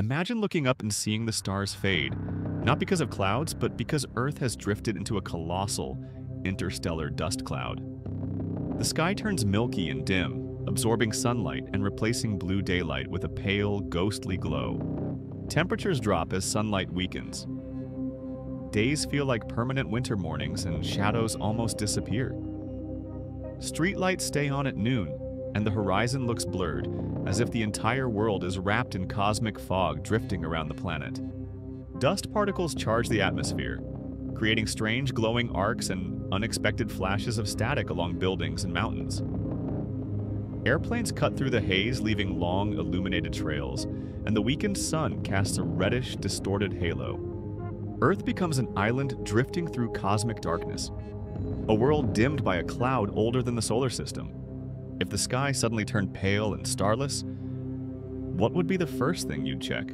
Imagine looking up and seeing the stars fade, not because of clouds, but because Earth has drifted into a colossal, interstellar dust cloud. The sky turns milky and dim, absorbing sunlight and replacing blue daylight with a pale, ghostly glow. Temperatures drop as sunlight weakens. Days feel like permanent winter mornings and shadows almost disappear. Streetlights stay on at noon, and the horizon looks blurred, as if the entire world is wrapped in cosmic fog drifting around the planet. Dust particles charge the atmosphere, creating strange glowing arcs and unexpected flashes of static along buildings and mountains. Airplanes cut through the haze, leaving long, illuminated trails, and the weakened sun casts a reddish, distorted halo. Earth becomes an island drifting through cosmic darkness, a world dimmed by a cloud older than the solar system. If the sky suddenly turned pale and starless, what would be the first thing you'd check?